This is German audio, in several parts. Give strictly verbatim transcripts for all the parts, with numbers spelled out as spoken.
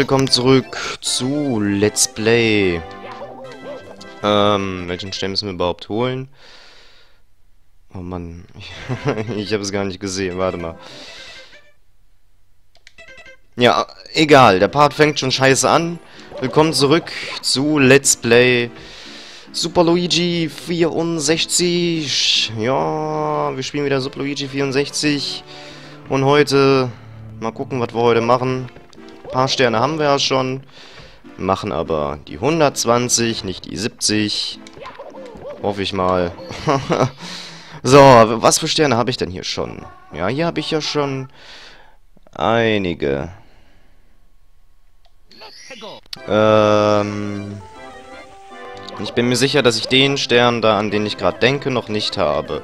willkommen zurück zu Let's Play. Ähm, welchen Stern müssen wir überhaupt holen? Oh Mann, ich habe es gar nicht gesehen, warte mal. Ja, egal, der Part fängt schon scheiße an. Willkommen zurück zu Let's Play Super Luigi vierundsechzig. Ja, wir spielen wieder Super Luigi vierundsechzig. Und heute, mal gucken, was wir heute machen. Ein paar Sterne haben wir ja schon. Machen aber die hundertzwanzig, nicht die siebzig. Hoffe ich mal. So, was für Sterne habe ich denn hier schon? Ja, hier habe ich ja schon einige. Ähm... Ich bin mir sicher, dass ich den Stern da, an den ich gerade denke, noch nicht habe.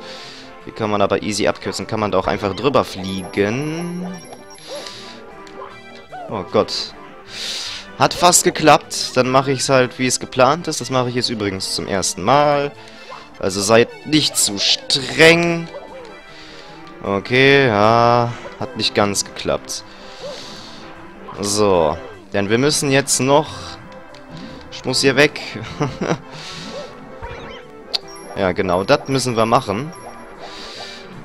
Hier kann man aber easy abkürzen. Kann man da auch einfach drüber fliegen? Oh Gott. Hat fast geklappt. Dann mache ich es halt, wie es geplant ist. Das mache ich jetzt übrigens zum ersten Mal. Also seid nicht zu streng. Okay, ja. Hat nicht ganz geklappt. So. Denn wir müssen jetzt noch... Ich muss hier weg. Ja, genau. Das müssen wir machen.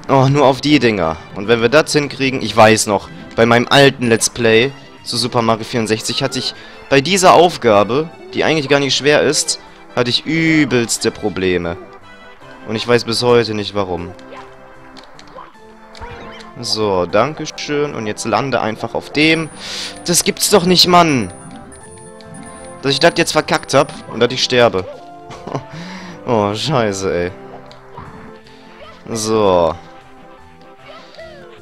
Oh, nur auf die Dinger. Und wenn wir das hinkriegen... Ich weiß noch, bei meinem alten Let's Play zu Super Mario vierundsechzig hatte ich bei dieser Aufgabe, die eigentlich gar nicht schwer ist, hatte ich übelste Probleme. Und ich weiß bis heute nicht warum. So, dankeschön. Und jetzt lande einfach auf dem. Das gibt's doch nicht, Mann! Dass ich das jetzt verkackt habe und dass ich sterbe. Oh, scheiße, ey. So.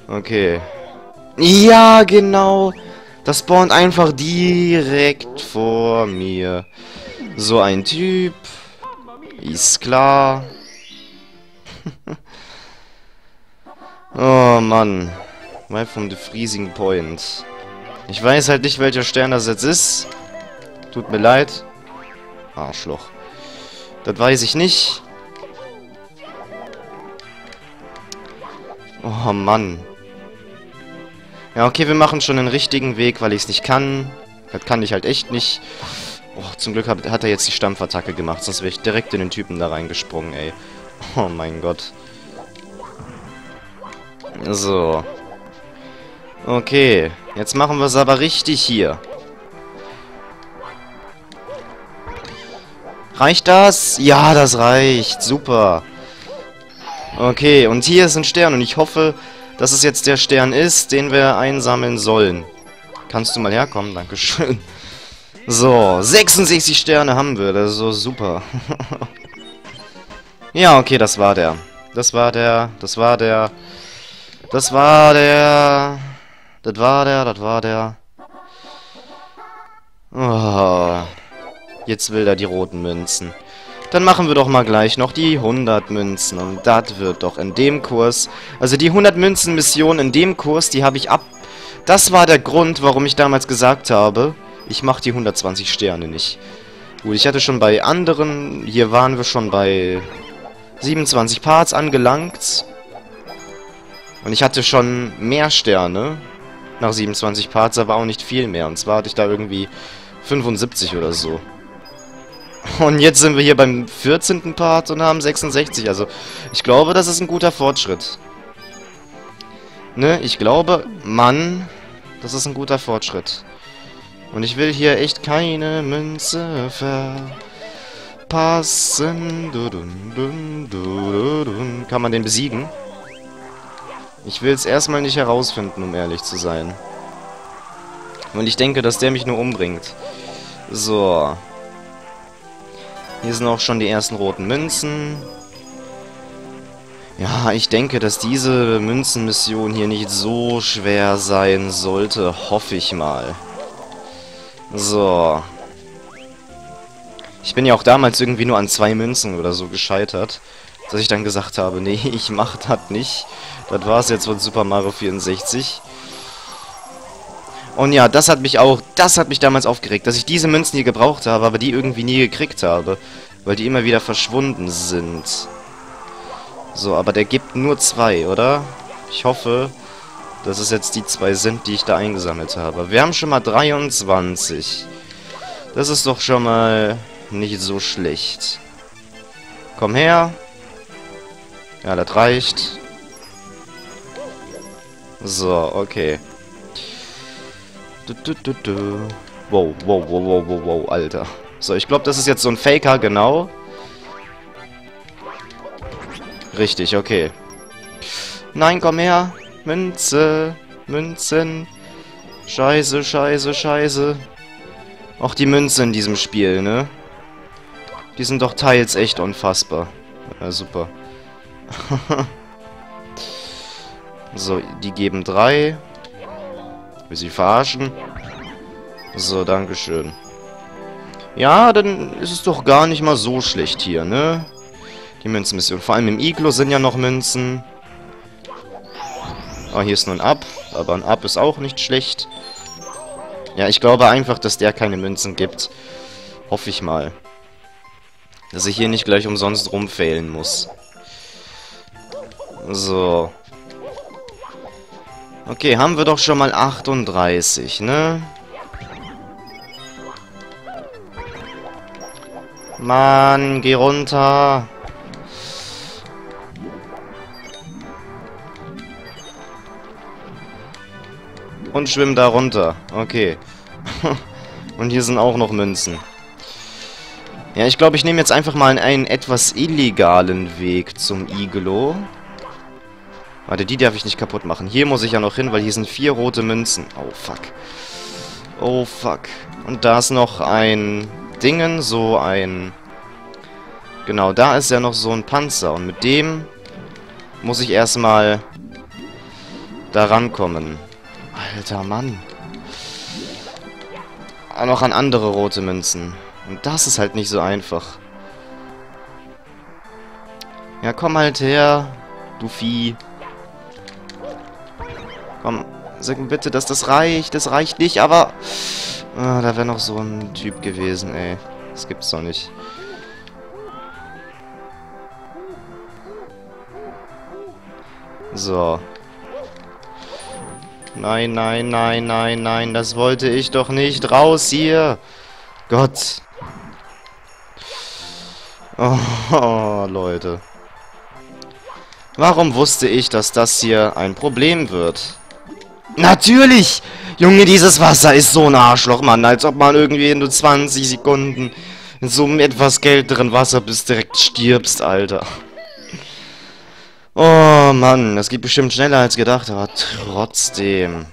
Okay. Ja, genau. Das spawnt einfach direkt vor mir. So ein Typ. Ist klar. Oh, Mann. Right from the freezing point. Ich weiß halt nicht, welcher Stern das jetzt ist. Tut mir leid. Arschloch. Das weiß ich nicht. Oh, Mann. Ja, okay, wir machen schon den richtigen Weg, weil ich es nicht kann. Das kann ich halt echt nicht. Oh, zum Glück hat, hat er jetzt die Stampfattacke gemacht, sonst wäre ich direkt in den Typen da reingesprungen, ey. Oh mein Gott. So. Okay, jetzt machen wir es aber richtig hier. Reicht das? Ja, das reicht. Super. Okay, und hier ist ein Stern und ich hoffe, dass es jetzt der Stern ist, den wir einsammeln sollen. Kannst du mal herkommen? Dankeschön. So, sechsundsechzig Sterne haben wir. Das ist so super. Ja, okay, das war der. Das war der. Das war der. Das war der. Das war der. Das war der. Oh. Jetzt will er die roten Münzen. Dann machen wir doch mal gleich noch die hundert Münzen. Und das wird doch in dem Kurs... Also die hundert Münzen Mission in dem Kurs, die habe ich ab... Das war der Grund, warum ich damals gesagt habe, ich mache die hundertzwanzig Sterne nicht. Gut, ich hatte schon bei anderen... Hier waren wir schon bei siebenundzwanzig Parts angelangt. Und ich hatte schon mehr Sterne nach siebenundzwanzig Parts, aber auch nicht viel mehr. Und zwar hatte ich da irgendwie fünfundsiebzig oder so. Und jetzt sind wir hier beim vierzehnten Part und haben sechsundsechzig. Also, ich glaube, das ist ein guter Fortschritt. Ne, ich glaube, Mann, das ist ein guter Fortschritt. Und ich will hier echt keine Münze verpassen. Kann man den besiegen? Ich will es erstmal nicht herausfinden, um ehrlich zu sein. Und ich denke, dass der mich nur umbringt. So. Hier sind auch schon die ersten roten Münzen. Ja, ich denke, dass diese Münzenmission hier nicht so schwer sein sollte. Hoffe ich mal. So. Ich bin ja auch damals irgendwie nur an zwei Münzen oder so gescheitert. Dass ich dann gesagt habe, nee, ich mach das nicht. Das war's jetzt von Super Mario vierundsechzig. Und ja, das hat mich auch, das hat mich damals aufgeregt, dass ich diese Münzen hier gebraucht habe, aber die irgendwie nie gekriegt habe, weil die immer wieder verschwunden sind. So, aber der gibt nur zwei, oder? Ich hoffe, dass es jetzt die zwei sind, die ich da eingesammelt habe. Wir haben schon mal dreiundzwanzig. Das ist doch schon mal nicht so schlecht. Komm her. Ja, das reicht. So, okay. Du, du, du, du. Wow, wow, wow, wow, wow, wow, Alter. So, ich glaube, das ist jetzt so ein Faker, genau. Richtig, okay. Nein, komm her. Münze, Münzen. Scheiße, scheiße, scheiße. Auch die Münze in diesem Spiel, ne? Die sind doch teils echt unfassbar. Ja, super. So, die geben drei. Will sie verarschen? So, dankeschön. Ja, dann ist es doch gar nicht mal so schlecht hier, ne? Die Münzenmission. Vor allem im Iglo sind ja noch Münzen. Oh, hier ist nur ein Up. Aber ein Up ist auch nicht schlecht. Ja, ich glaube einfach, dass der keine Münzen gibt. Hoffe ich mal. Dass ich hier nicht gleich umsonst rumfehlen muss. So. Okay, haben wir doch schon mal achtunddreißig, ne? Mann, geh runter. Und schwimm da runter. Okay. Und hier sind auch noch Münzen. Ja, ich glaube, ich nehme jetzt einfach mal einen etwas illegalen Weg zum Iglo. Warte, die darf ich nicht kaputt machen. Hier muss ich ja noch hin, weil hier sind vier rote Münzen. Oh, fuck. Oh, fuck. Und da ist noch ein Dingen, so ein... Genau, da ist ja noch so ein Panzer. Und mit dem muss ich erstmal da rankommen. Alter, Mann. Aber noch an andere rote Münzen. Und das ist halt nicht so einfach. Ja, komm halt her, du Vieh. Komm, sag mir bitte, dass das reicht. Das reicht nicht, aber... Ah, da wäre noch so ein Typ gewesen, ey. Das gibt's doch nicht. So. Nein, nein, nein, nein, nein. Das wollte ich doch nicht. Raus hier. Gott. Oh, oh, Leute. Warum wusste ich, dass das hier ein Problem wird? Natürlich! Junge, dieses Wasser ist so ein Arschloch, Mann. Als ob man irgendwie in nur zwanzig Sekunden in so einem etwas kälteren Wasser bis direkt stirbst, Alter. Oh, Mann. Das geht bestimmt schneller als gedacht, aber trotzdem.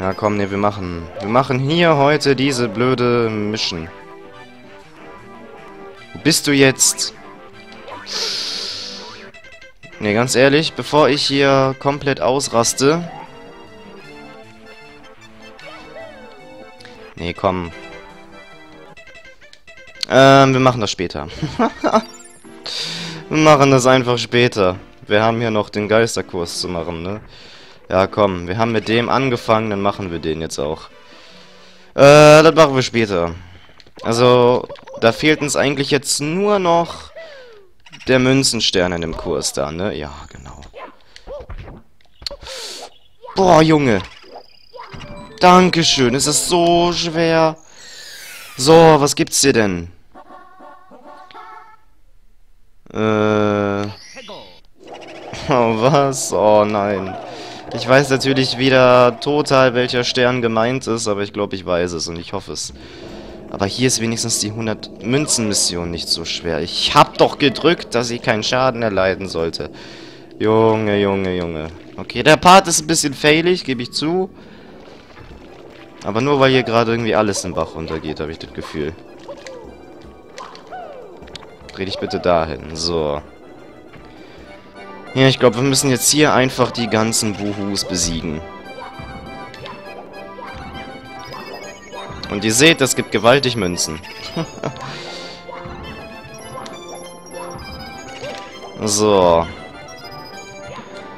Ja, komm, ne, wir machen. Wir machen hier heute diese blöde Mission. Wo bist du jetzt? Ne, ganz ehrlich, bevor ich hier komplett ausraste... Ne, komm. Ähm, wir machen das später. Wir machen das einfach später. Wir haben hier noch den Geisterkurs zu machen, ne? Ja, komm, wir haben mit dem angefangen, dann machen wir den jetzt auch. Äh, das machen wir später. Also, da fehlt uns eigentlich jetzt nur noch... Der Münzenstern in dem Kurs da, ne? Ja, genau. Boah, Junge. Dankeschön, es ist so schwer. So, was gibt's hier denn? Äh... Oh, was? Oh, nein. Ich weiß natürlich wieder total, welcher Stern gemeint ist, aber ich glaube, ich weiß es und ich hoffe es. Aber hier ist wenigstens die hundert-Münzen-Mission nicht so schwer. Ich hab doch gedrückt, dass ich keinen Schaden erleiden sollte. Junge, Junge, Junge. Okay, der Part ist ein bisschen failig, gebe ich zu. Aber nur, weil hier gerade irgendwie alles im Bach runtergeht, habe ich das Gefühl. Dreh dich bitte dahin. So. Ja, ich glaube, wir müssen jetzt hier einfach die ganzen Buhus besiegen. Und ihr seht, das gibt gewaltig Münzen. So.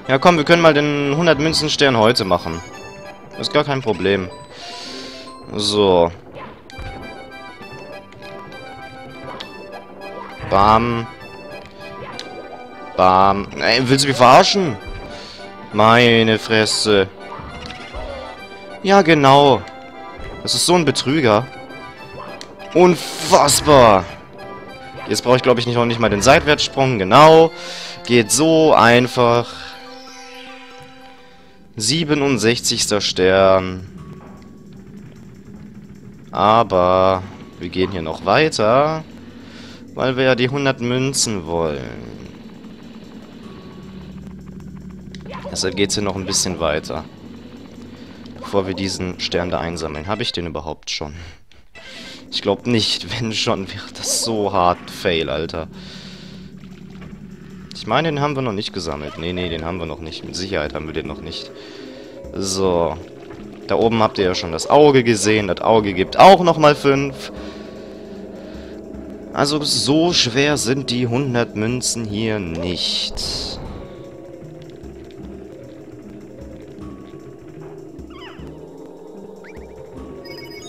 Ja, komm, wir können mal den hundert-Münzen-Stern heute machen. Ist gar kein Problem. So. Bam. Bam. Ey, willst du mich verarschen? Meine Fresse. Ja, genau. Das ist so ein Betrüger. Unfassbar. Jetzt brauche ich, glaube ich, nicht, noch nicht mal den Seitwärtssprung. Genau. Geht so einfach. siebenundsechzigster Stern. Aber wir gehen hier noch weiter, weil wir ja die hundert Münzen wollen. Deshalb geht es hier noch ein bisschen weiter. Bevor wir diesen Stern da einsammeln. Habe ich den überhaupt schon? Ich glaube nicht. Wenn schon, wäre das so hart fail, Alter. Ich meine, den haben wir noch nicht gesammelt. Nee, nee, den haben wir noch nicht. Mit Sicherheit haben wir den noch nicht. So. Da oben habt ihr ja schon das Auge gesehen. Das Auge gibt auch nochmal fünf. Also so schwer sind die hundert Münzen hier nicht.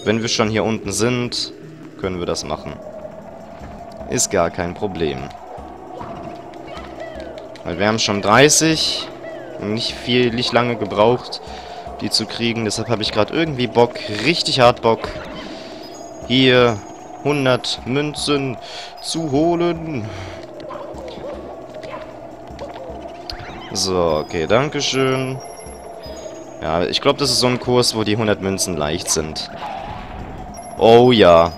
Wenn wir schon hier unten sind, können wir das machen. Ist gar kein Problem. Weil wir haben schon dreißig. Nicht viel, nicht lange gebraucht, die zu kriegen. Deshalb habe ich gerade irgendwie Bock, richtig hart Bock, hier hundert Münzen zu holen. So, okay, dankeschön. Ja, ich glaube, das ist so ein Kurs, wo die hundert Münzen leicht sind. Oh ja.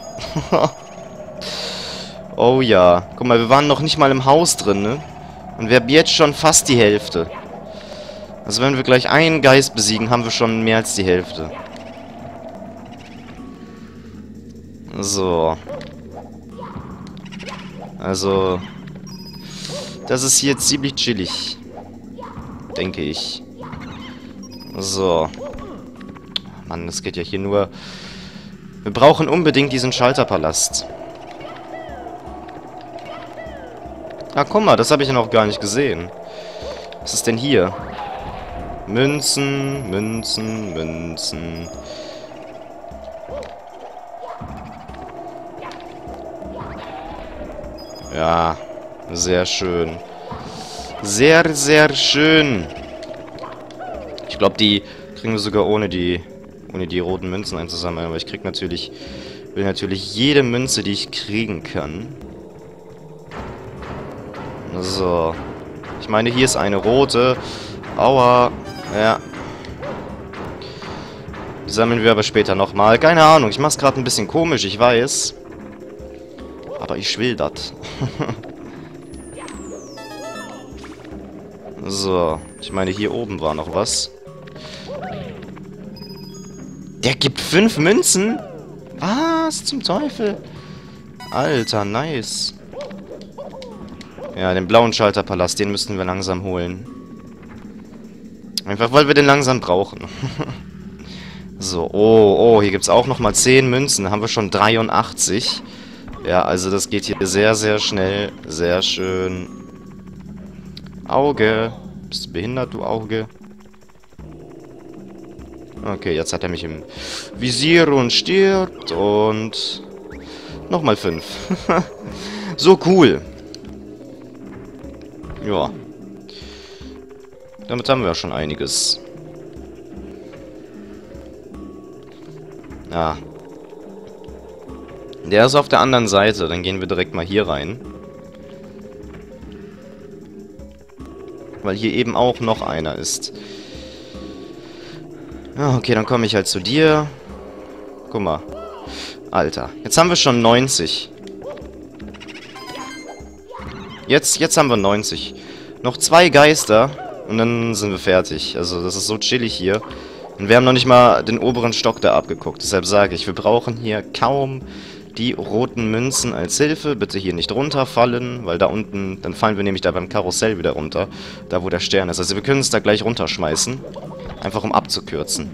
Oh ja. Guck mal, wir waren noch nicht mal im Haus drin, ne? Und wir haben jetzt schon fast die Hälfte. Also wenn wir gleich einen Geist besiegen, haben wir schon mehr als die Hälfte. So. Also, das ist hier ziemlich chillig. Denke ich. So. Mann, das geht ja hier nur... Wir brauchen unbedingt diesen Schalterpalast. Ah, guck mal, das habe ich ja noch gar nicht gesehen. Was ist denn hier? Münzen, Münzen, Münzen. Ja, sehr schön. Sehr, sehr schön. Ich glaube, die kriegen wir sogar ohne die ohne die roten Münzen einzusammeln. Aber ich krieg natürlich, will natürlich jede Münze, die ich kriegen kann. So. Ich meine, hier ist eine rote. Aua. Ja. Die sammeln wir aber später nochmal. Keine Ahnung, ich mach's gerade ein bisschen komisch, ich weiß. Aber ich will das. So. Ich meine, hier oben war noch was. Der gibt fünf Münzen? Was zum Teufel? Alter, nice. Ja, den blauen Schalterpalast, den müssten wir langsam holen. Einfach, weil wir den langsam brauchen. So, oh, oh, hier gibt es auch nochmal zehn Münzen. Da haben wir schon dreiundachtzig. Ja, also das geht hier sehr, sehr schnell. Sehr schön. Auge. Bist du behindert, du Auge? Okay, jetzt hat er mich im Visier und stirbt und... Nochmal fünf. So cool. Ja. Damit haben wir ja schon einiges. Ja. Der ist auf der anderen Seite. Dann gehen wir direkt mal hier rein. Weil hier eben auch noch einer ist. Okay, dann komme ich halt zu dir. Guck mal. Alter, jetzt haben wir schon neunzig. Jetzt, jetzt haben wir neunzig. Noch zwei Geister und dann sind wir fertig. Also das ist so chillig hier. Und wir haben noch nicht mal den oberen Stock da abgeguckt. Deshalb sage ich, wir brauchen hier kaum die roten Münzen als Hilfe. Bitte hier nicht runterfallen, weil da unten, dann fallen wir nämlich da beim Karussell wieder runter. Da, wo der Stern ist. Also wir können es da gleich runterschmeißen. Einfach um abzukürzen.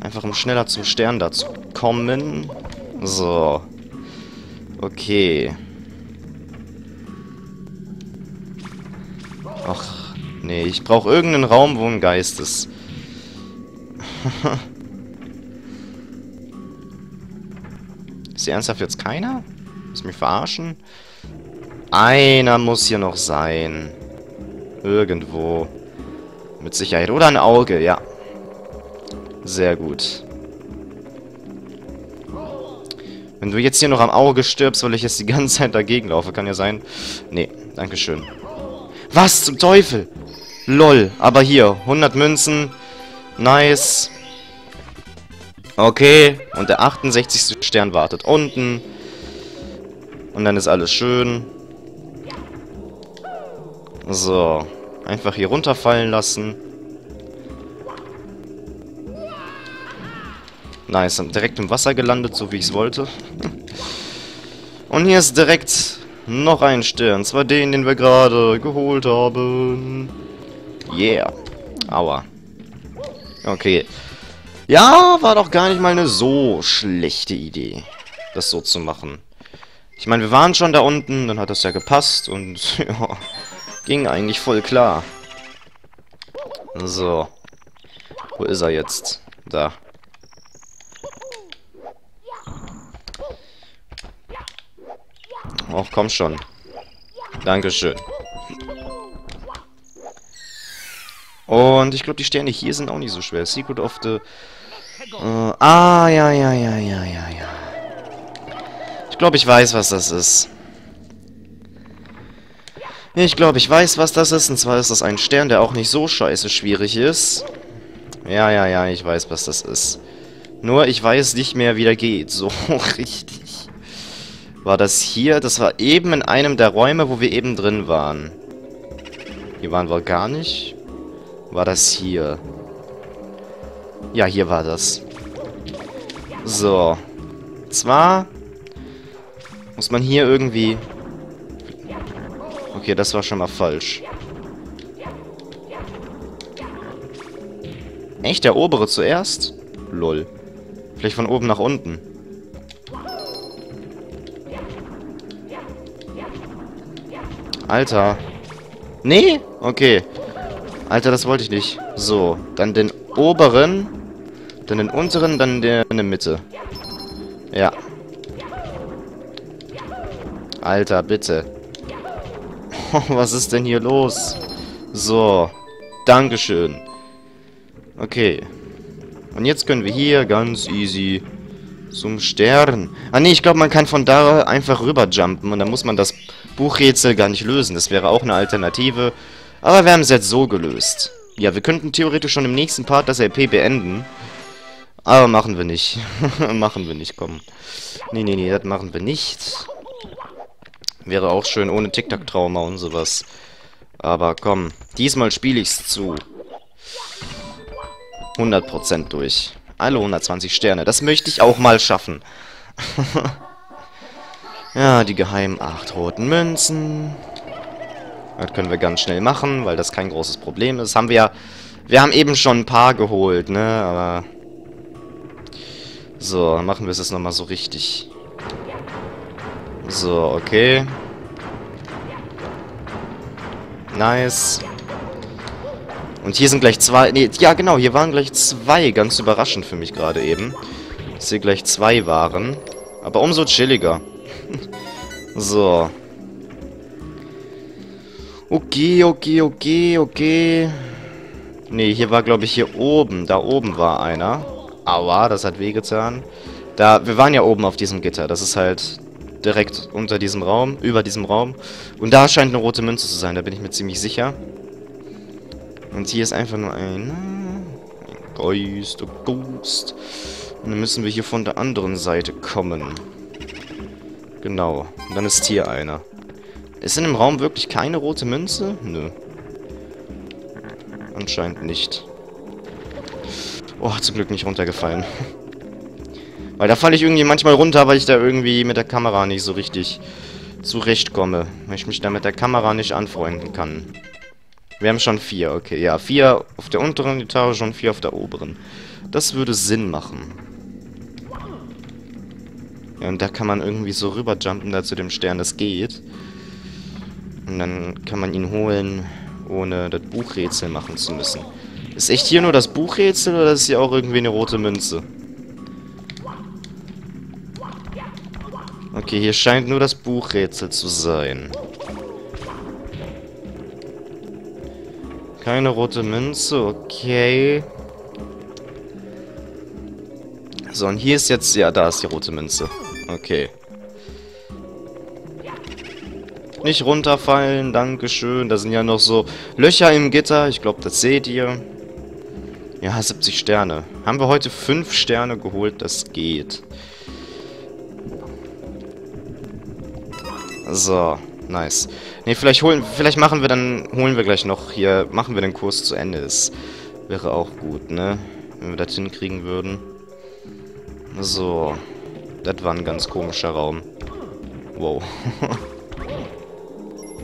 Einfach um schneller zum Stern dazu kommen. So. Okay. Ach, nee. Ich brauche irgendeinen Raum, wo ein Geist ist. Ist hier ernsthaft jetzt keiner? Willst du mich verarschen? Einer muss hier noch sein. Irgendwo. Mit Sicherheit. Oder ein Auge, ja. Sehr gut. Wenn du jetzt hier noch am Auge stirbst, weil ich jetzt die ganze Zeit dagegen laufe, kann ja sein. Nee, dankeschön. Was zum Teufel? Lol, aber hier, hundert Münzen. Nice. Okay, und der achtundsechzigste Stern wartet unten. Und dann ist alles schön. So, einfach hier runterfallen lassen. Nice, direkt im Wasser gelandet, so wie ich es wollte. Und hier ist direkt noch ein Stern. Zwar den, den wir gerade geholt haben. Yeah. Aua. Okay. Ja, war doch gar nicht mal eine so schlechte Idee, das so zu machen. Ich meine, wir waren schon da unten, dann hat das ja gepasst und ja, ging eigentlich voll klar. So. Wo ist er jetzt? Da. Och, komm schon. Dankeschön. Und ich glaube, die Sterne hier sind auch nicht so schwer. Secret of the... Uh, ah, ja, ja, ja, ja, ja, ja. Ich glaube, ich weiß, was das ist. Ich glaube, ich weiß, was das ist. Und zwar ist das ein Stern, der auch nicht so scheiße schwierig ist. Ja, ja, ja, ich weiß, was das ist. Nur, ich weiß nicht mehr, wie der geht. So richtig. War das hier? Das war eben in einem der Räume, wo wir eben drin waren. Hier waren wir gar nicht. War das hier? Ja, hier war das. So. Zwar muss man hier irgendwie... Okay, das war schon mal falsch. Echt, der obere zuerst? Lol. Vielleicht von oben nach unten. Alter. Nee? Okay. Alter, das wollte ich nicht. So, dann den oberen, dann den unteren, dann der in der Mitte. Ja. Alter, bitte. Oh, was ist denn hier los? So, dankeschön. Okay. Und jetzt können wir hier ganz easy zum Stern. Ah nee, ich glaube, man kann von da einfach rüber jumpen und dann muss man das Buchrätsel gar nicht lösen. Das wäre auch eine Alternative. Aber wir haben es jetzt so gelöst. Ja, wir könnten theoretisch schon im nächsten Part das R P beenden. Aber machen wir nicht. Machen wir nicht, komm. Nee, nee, nee, das machen wir nicht. Wäre auch schön ohne Tic-Tac-Trauma und sowas. Aber komm, diesmal spiele ich es zu hundert Prozent durch. Alle hundertzwanzig Sterne. Das möchte ich auch mal schaffen. Ja, die geheimen acht roten Münzen. Das können wir ganz schnell machen, weil das kein großes Problem ist. Haben wir ja... Wir haben eben schon ein paar geholt, ne? Aber... So, machen wir es jetzt nochmal so richtig. So, okay. Nice. Und hier sind gleich zwei... Nee, ja, genau, hier waren gleich zwei. Ganz überraschend für mich gerade eben. Dass hier gleich zwei waren. Aber umso chilliger. So. Okay, okay, okay, okay. Nee, hier war, glaube ich, hier oben. Da oben war einer. Aua, das hat wehgetan. Da, wir waren ja oben auf diesem Gitter. Das ist halt direkt unter diesem Raum, über diesem Raum. Und da scheint eine rote Münze zu sein, da bin ich mir ziemlich sicher. Und hier ist einfach nur ein... ein Geist, ein Ghost. Und dann müssen wir hier von der anderen Seite kommen. Genau. Und dann ist hier einer. Ist in dem Raum wirklich keine rote Münze? Nö. Anscheinend nicht. Oh, zum Glück nicht runtergefallen. Weil da falle ich irgendwie manchmal runter, weil ich da irgendwie mit der Kamera nicht so richtig zurechtkomme. Weil ich mich da mit der Kamera nicht anfreunden kann. Wir haben schon vier, okay. Ja, vier auf der unteren Etage und vier auf der oberen. Das würde Sinn machen. Ja, und da kann man irgendwie so rüberjumpen da zu dem Stern, das geht. Und dann kann man ihn holen, ohne das Buchrätsel machen zu müssen. Ist echt hier nur das Buchrätsel oder ist hier auch irgendwie eine rote Münze? Okay, hier scheint nur das Buchrätsel zu sein. Keine rote Münze, okay. So, und hier ist jetzt... Ja, da ist die rote Münze. Okay. Nicht runterfallen, dankeschön. Da sind ja noch so Löcher im Gitter. Ich glaube, das seht ihr. Ja, siebzig Sterne. Haben wir heute fünf Sterne geholt, das geht. So, nice. Ne, vielleicht holen, vielleicht machen wir dann, holen wir gleich noch hier, machen wir den Kurs zu Ende. Das wäre auch gut, ne? Wenn wir das hinkriegen würden. So. Das war ein ganz komischer Raum. Wow.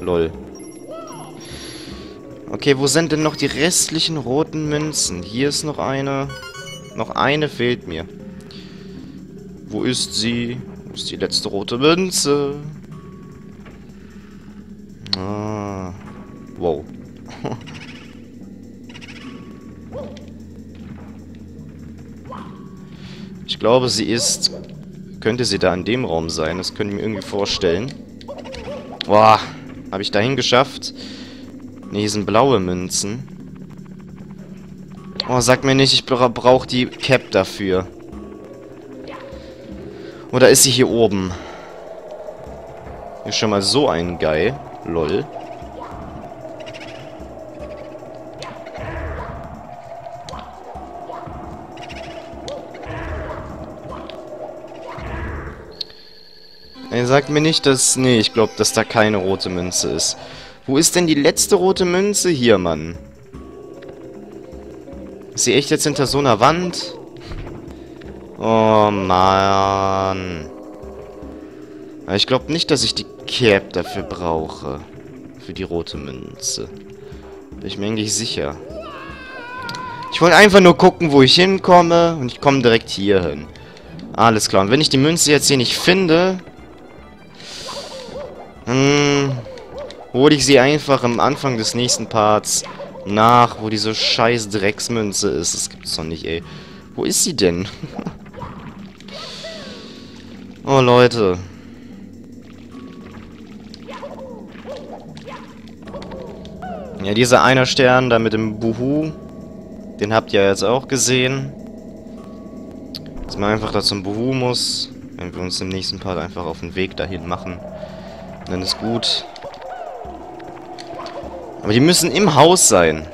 Lol. Okay, wo sind denn noch die restlichen roten Münzen? Hier ist noch eine. Noch eine fehlt mir. Wo ist sie? Wo ist die letzte rote Münze? Ah. Wow. Ich glaube, sie ist... Könnte sie da in dem Raum sein? Das könnte ich mir irgendwie vorstellen. Boah. Habe ich dahin geschafft? Ne, hier sind blaue Münzen. Oh, sag mir nicht, ich brauche die Cap dafür. Oder ist sie hier oben? Hier ist schon mal so ein Geil. Lol. Er sagt mir nicht, dass... Nee, ich glaube, dass da keine rote Münze ist. Wo ist denn die letzte rote Münze? Hier, Mann. Ist sie echt jetzt hinter so einer Wand? Oh, Mann. Ich glaube nicht, dass ich die Cap dafür brauche. Für die rote Münze. Bin ich mir eigentlich sicher. Ich wollte einfach nur gucken, wo ich hinkomme. Und ich komme direkt hier hin. Alles klar. Und wenn ich die Münze jetzt hier nicht finde... Hm, hole ich sie einfach am Anfang des nächsten Parts nach, wo diese scheiß Drecksmünze ist. Das gibt's doch nicht, ey. Wo ist sie denn? Oh, Leute. Ja, dieser einer Stern da mit dem Buhu, den habt ihr jetzt auch gesehen. Dass man einfach da zum Buhu muss, wenn wir uns im nächsten Part einfach auf den Weg dahin machen. Dann ist gut. Aber die müssen im Haus sein.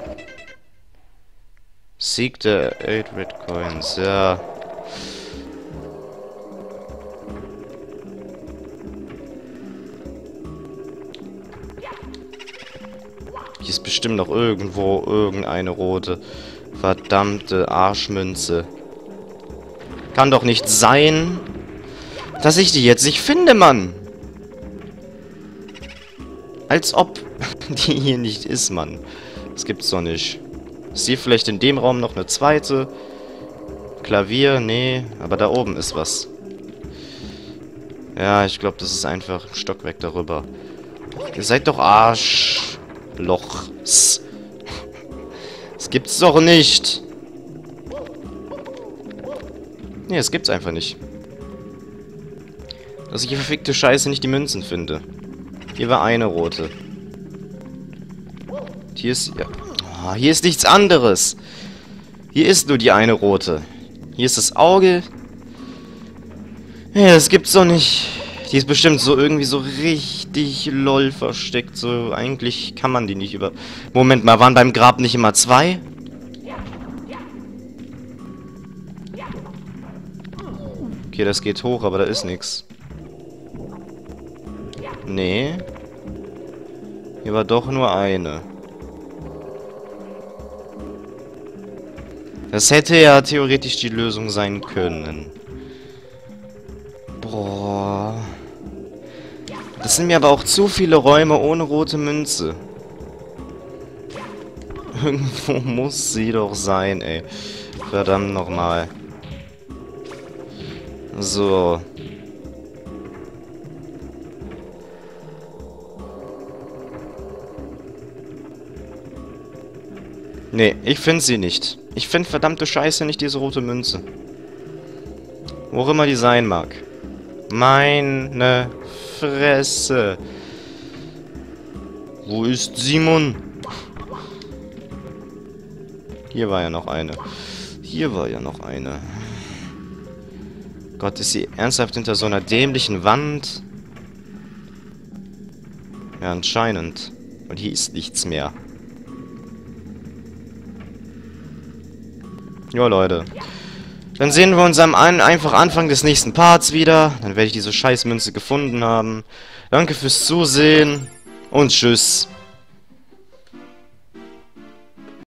Sieg der acht Red Coins, ja. Hier ist bestimmt noch irgendwo irgendeine rote, verdammte Arschmünze. Kann doch nicht sein, dass ich die jetzt nicht finde, Mann. Als ob die hier nicht ist, Mann. Das gibt's doch nicht. Ist hier vielleicht in dem Raum noch eine zweite? Klavier? Nee. Aber da oben ist was. Ja, ich glaube, das ist einfach ein Stockwerk darüber. Ihr seid doch Arschlochs. Das gibt's doch nicht. Nee, das gibt's einfach nicht. Dass ich hier verfickte Scheiße nicht die Münzen finde. Hier war eine rote. Hier ist... Ja. Oh, hier ist nichts anderes. Hier ist nur die eine rote. Hier ist das Auge. Ja, das gibt's doch nicht. Die ist bestimmt so irgendwie so richtig lol versteckt. So, eigentlich kann man die nicht über... Moment mal, waren beim Grab nicht immer zwei? Okay, das geht hoch, aber da ist nichts. Nee. Hier war doch nur eine. Das hätte ja theoretisch die Lösung sein können. Boah. Das sind mir aber auch zu viele Räume ohne rote Münze. Irgendwo muss sie doch sein, ey. Verdammt nochmal. So. Nee, ich finde sie nicht. Ich finde verdammte Scheiße nicht diese rote Münze. Wo auch immer die sein mag. Meine Fresse. Wo ist Simon? Hier war ja noch eine. Hier war ja noch eine. Gott, ist sie ernsthaft hinter so einer dämlichen Wand? Ja, anscheinend. Und hier ist nichts mehr. Ja, Leute. Dann sehen wir uns am ein einfach Anfang des nächsten Parts wieder. Dann werde ich diese Scheißmünze gefunden haben. Danke fürs Zusehen und tschüss.